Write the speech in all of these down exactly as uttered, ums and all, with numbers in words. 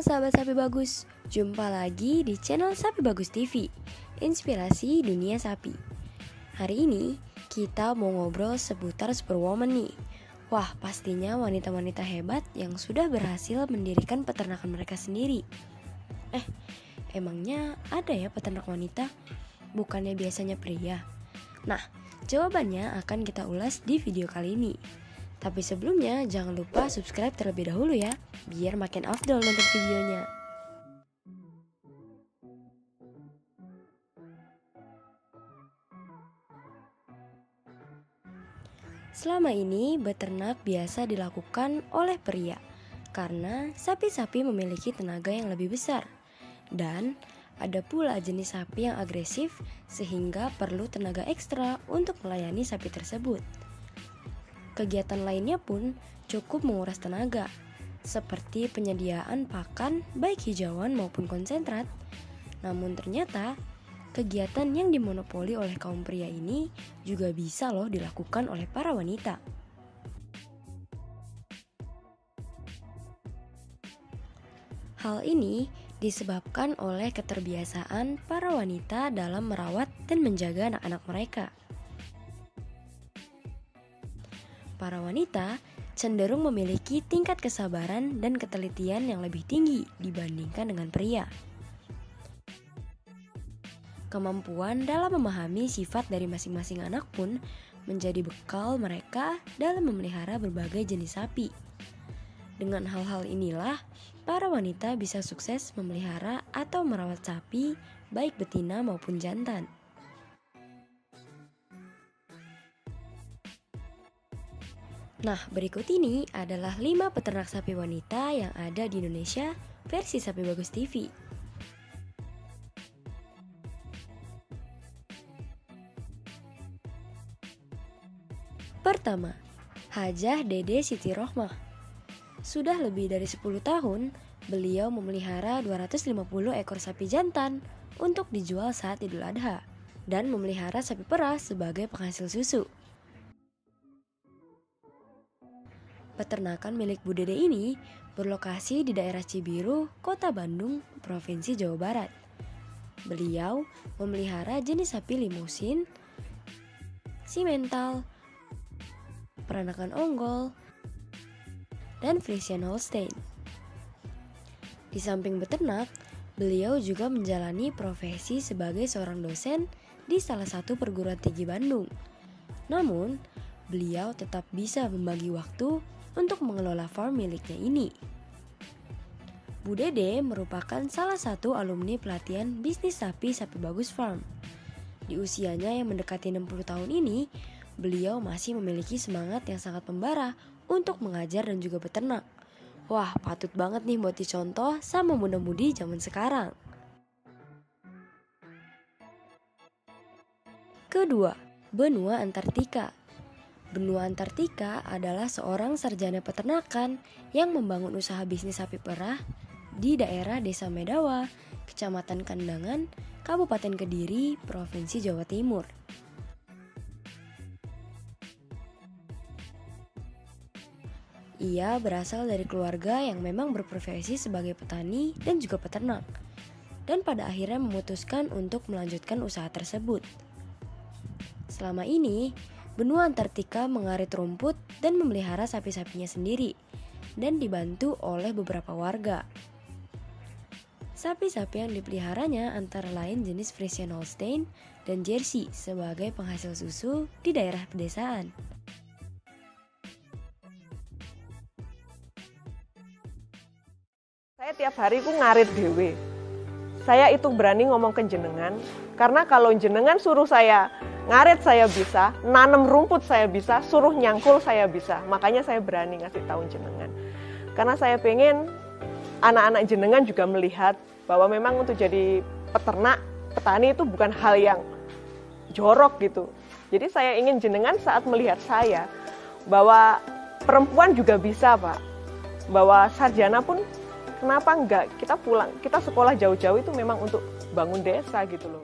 Halo sahabat Sapi Bagus, jumpa lagi di channel Sapi Bagus T V, inspirasi dunia sapi. Hari ini kita mau ngobrol seputar superwoman nih. Wah, pastinya wanita-wanita hebat yang sudah berhasil mendirikan peternakan mereka sendiri. Eh, emangnya ada ya peternak wanita? Bukannya biasanya pria? Nah, jawabannya akan kita ulas di video kali ini. Tapi sebelumnya jangan lupa subscribe terlebih dahulu ya, biar makin afdol nonton videonya. Selama ini beternak biasa dilakukan oleh pria, karena sapi-sapi memiliki tenaga yang lebih besar. Dan ada pula jenis sapi yang agresif sehingga perlu tenaga ekstra untuk melayani sapi tersebut. Kegiatan lainnya pun cukup menguras tenaga, seperti penyediaan pakan baik hijauan maupun konsentrat. Namun ternyata, kegiatan yang dimonopoli oleh kaum pria ini juga bisa loh dilakukan oleh para wanita. Hal ini disebabkan oleh keterbiasaan para wanita dalam merawat dan menjaga anak-anak mereka. Para wanita cenderung memiliki tingkat kesabaran dan ketelitian yang lebih tinggi dibandingkan dengan pria. Kemampuan dalam memahami sifat dari masing-masing anak pun menjadi bekal mereka dalam memelihara berbagai jenis sapi. Dengan hal-hal inilah, para wanita bisa sukses memelihara atau merawat sapi, baik betina maupun jantan. Nah, berikut ini adalah lima peternak sapi wanita yang ada di Indonesia versi Sapi Bagus T V. Pertama, Hajah Dede Siti Rohmah. Sudah lebih dari sepuluh tahun, beliau memelihara dua ratus lima puluh ekor sapi jantan untuk dijual saat Idul Adha dan memelihara sapi perah sebagai penghasil susu. Peternakan milik Bu Dede ini berlokasi di daerah Cibiru, Kota Bandung, Provinsi Jawa Barat. Beliau memelihara jenis sapi Limusin, Simmental, Peranakan Ongole, dan Friesian Holstein. Di samping beternak, beliau juga menjalani profesi sebagai seorang dosen di salah satu perguruan tinggi Bandung. Namun, beliau tetap bisa membagi waktu untuk mengelola farm miliknya ini. Bu Dede merupakan salah satu alumni pelatihan bisnis sapi Sapi Bagus Farm. Di usianya yang mendekati enam puluh tahun ini, beliau masih memiliki semangat yang sangat membara untuk mengajar dan juga beternak. Wah, patut banget nih buat dicontoh sama muda-mudi zaman sekarang. Kedua, Benua Antartika. Benua Antartika adalah seorang sarjana peternakan yang membangun usaha bisnis sapi perah di daerah Desa Medawa, Kecamatan Kandangan, Kabupaten Kediri, Provinsi Jawa Timur. Ia berasal dari keluarga yang memang berprofesi sebagai petani dan juga peternak, dan pada akhirnya memutuskan untuk melanjutkan usaha tersebut. Selama ini, Benua Antartika mengarit rumput dan memelihara sapi-sapinya sendiri dan dibantu oleh beberapa warga. Sapi-sapi yang dipeliharanya antara lain jenis Friesian Holstein dan Jersey sebagai penghasil susu di daerah pedesaan. Saya tiap hari ku ngarit dewe. Saya itu berani ngomong ke jenengan karena kalau jenengan suruh saya ngaret saya bisa, nanam rumput saya bisa, suruh nyangkul saya bisa. Makanya saya berani ngasih tahu jenengan. Karena saya pengen anak-anak jenengan juga melihat bahwa memang untuk jadi peternak, petani itu bukan hal yang jorok gitu. Jadi saya ingin jenengan saat melihat saya bahwa perempuan juga bisa, Pak. Bahwa sarjana pun kenapa enggak? Kita pulang, kita sekolah jauh-jauh itu memang untuk bangun desa gitu loh.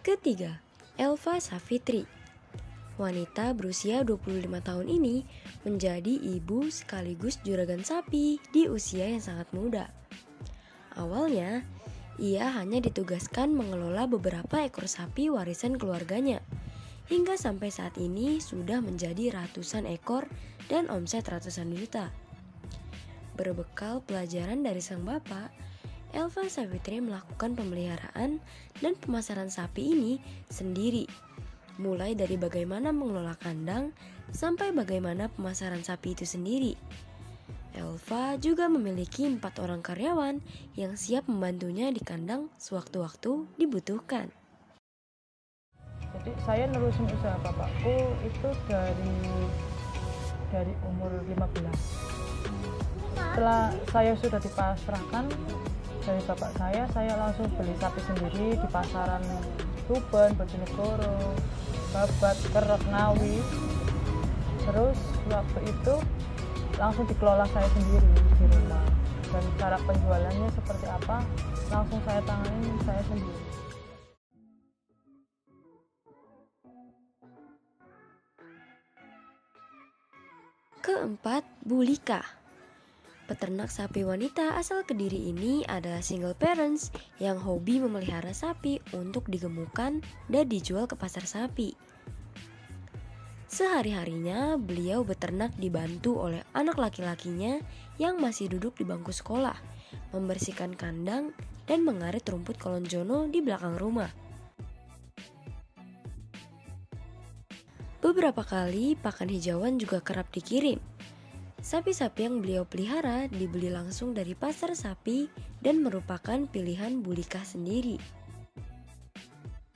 Ketiga, Elva Safitri. wanita berusia dua puluh lima tahun ini menjadi ibu sekaligus juragan sapi di usia yang sangat muda. Awalnya, ia hanya ditugaskan mengelola beberapa ekor sapi warisan keluarganya, hingga sampai saat ini sudah menjadi ratusan ekor dan omset ratusan juta. Berbekal pelajaran dari sang bapak, Elva Safitri melakukan pemeliharaan dan pemasaran sapi ini sendiri, mulai dari bagaimana mengelola kandang sampai bagaimana pemasaran sapi itu sendiri. Elva juga memiliki empat orang karyawan yang siap membantunya di kandang sewaktu-waktu dibutuhkan. Jadi saya nerusin usaha bapakku itu dari dari umur lima belas. Setelah saya sudah dipasrahkan dari bapak saya, saya langsung beli sapi sendiri di pasaran Tuban, Bojonegoro, Babat, Kerep, Ngawi. Terus waktu itu langsung dikelola saya sendiri di rumah. Dan cara penjualannya seperti apa, langsung saya tangani saya sendiri. Keempat, Bulika. Peternak sapi wanita asal Kediri ini adalah single parents yang hobi memelihara sapi untuk digemukan dan dijual ke pasar sapi. Sehari-harinya beliau beternak dibantu oleh anak laki-lakinya yang masih duduk di bangku sekolah, membersihkan kandang dan mengarit rumput kolonjono di belakang rumah. Beberapa kali pakan hijauan juga kerap dikirim. Sapi-sapi yang beliau pelihara dibeli langsung dari pasar sapi dan merupakan pilihan Bulika sendiri.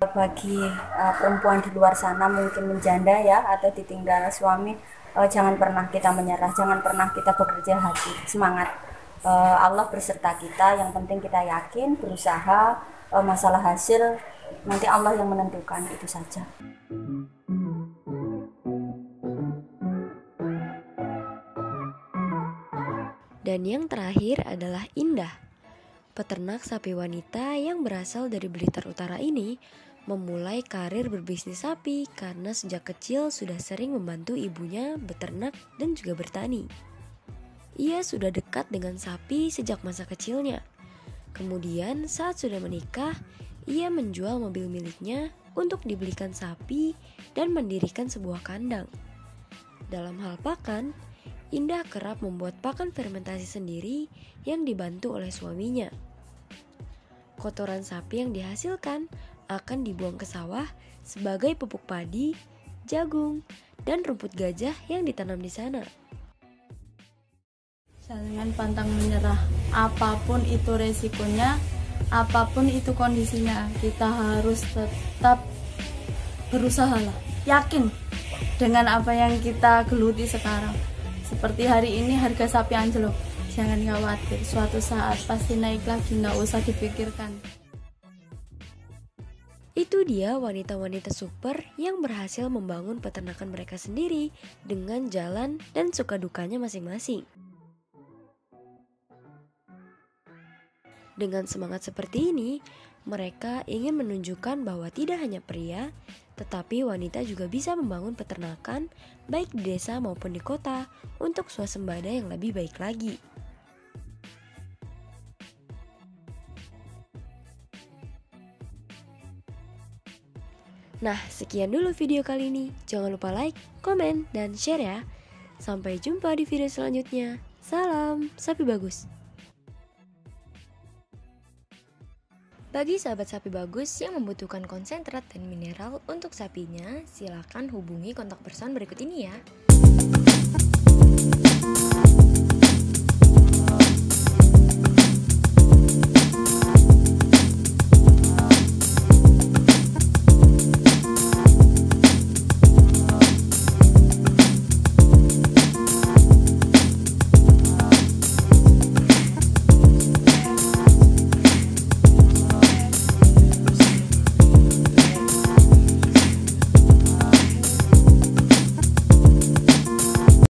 Bagi uh, perempuan di luar sana mungkin menjanda ya atau ditinggal suami, uh, jangan pernah kita menyerah, jangan pernah kita bekerja hati, semangat. Uh, Allah berserta kita, yang penting kita yakin, berusaha, uh, masalah hasil nanti Allah yang menentukan, itu saja. Dan yang terakhir adalah Indah. Peternak sapi wanita yang berasal dari Blitar Utara ini memulai karir berbisnis sapi karena sejak kecil sudah sering membantu ibunya beternak dan juga bertani. Ia sudah dekat dengan sapi sejak masa kecilnya. Kemudian saat sudah menikah, ia menjual mobil miliknya untuk dibelikan sapi dan mendirikan sebuah kandang. Dalam hal pakan, Indah kerap membuat pakan fermentasi sendiri yang dibantu oleh suaminya. Kotoran sapi yang dihasilkan akan dibuang ke sawah sebagai pupuk padi, jagung, dan rumput gajah yang ditanam di sana. Jangan pantang menyerah, apapun itu resikonya, apapun itu kondisinya, kita harus tetap berusaha lah. Yakin dengan apa yang kita geluti sekarang. Seperti hari ini harga sapi anjlok, jangan khawatir, suatu saat pasti naik lagi, nggak usah dipikirkan. Itu dia wanita-wanita super yang berhasil membangun peternakan mereka sendiri dengan jalan dan suka dukanya masing-masing. Dengan semangat seperti ini, mereka ingin menunjukkan bahwa tidak hanya pria, tetapi wanita juga bisa membangun peternakan baik di desa maupun di kota untuk swasembada yang lebih baik lagi. Nah, sekian dulu video kali ini. Jangan lupa like, komen, dan share ya. Sampai jumpa di video selanjutnya. Salam Sapi Bagus. Bagi sahabat Sapi Bagus yang membutuhkan konsentrat dan mineral untuk sapinya, silakan hubungi kontak person berikut ini ya.